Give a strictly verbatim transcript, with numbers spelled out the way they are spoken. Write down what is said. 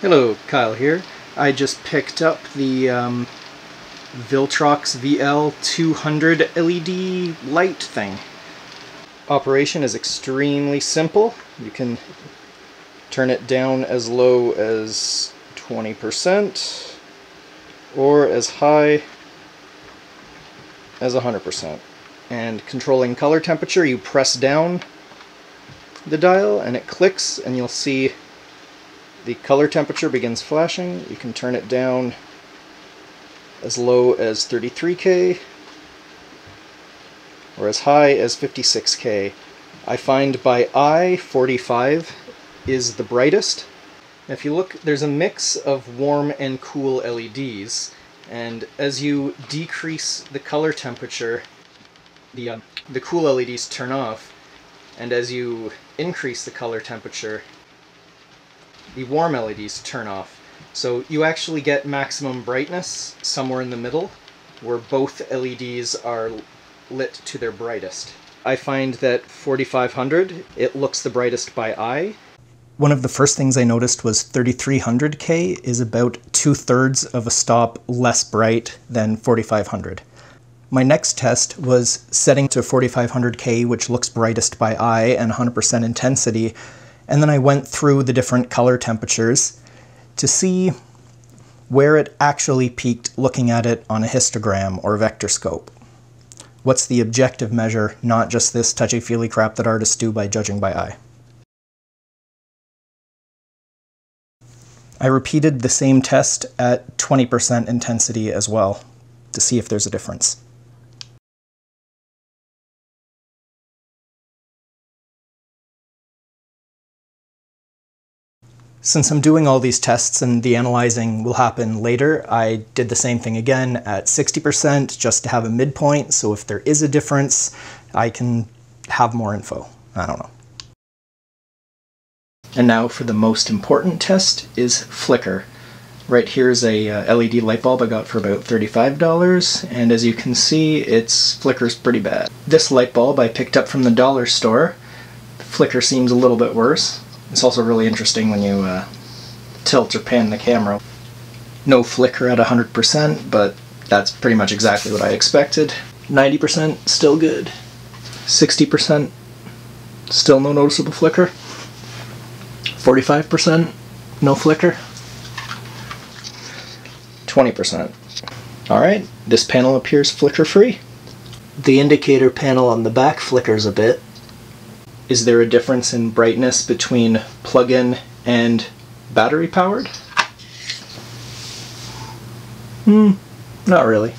Hello, Kyle here. I just picked up the um, Viltrox V L two hundred L E D light thing. Operation is extremely simple. You can turn it down as low as twenty percent or as high as one hundred percent. And controlling color temperature, you press down the dial and it clicks, and you'll see the color temperature begins flashing. You can turn it down as low as thirty-three K or as high as fifty-six K. I find by eye forty-five is the brightest. If you look, there's a mix of warm and cool L E Ds, and as you decrease the color temperature, the, uh, the cool L E Ds turn off, and as you increase the color temperature, the warm L E Ds turn off. So you actually get maximum brightness somewhere in the middle, where both L E Ds are lit to their brightest. I find that forty-five hundred, it looks the brightest by eye. One of the first things I noticed was thirty-three hundred K is about two-thirds of a stop less bright than forty-five hundred. My next test was setting to forty-five hundred K, which looks brightest by eye, and one hundred percent intensity. And then I went through the different color temperatures to see where it actually peaked looking at it on a histogram or vector scope. What's the objective measure, not just this touchy-feely crap that artists do by judging by eye. I repeated the same test at twenty percent intensity as well to see if there's a difference. Since I'm doing all these tests and the analyzing will happen later, I did the same thing again at sixty percent just to have a midpoint, so if there is a difference, I can have more info. I don't know. And now for the most important test is flicker. Right here is a uh, L E D light bulb I got for about thirty-five dollars, and as you can see, it flickers pretty bad. This light bulb I picked up from the dollar store. The flicker seems a little bit worse. It's also really interesting when you uh, tilt or pan the camera. No flicker at one hundred percent, but that's pretty much exactly what I expected. ninety percent, still good. sixty percent, still no noticeable flicker. forty-five percent, no flicker. twenty percent. Alright, this panel appears flicker-free. The indicator panel on the back flickers a bit. Is there a difference in brightness between plug-in and battery-powered? Hmm, not really.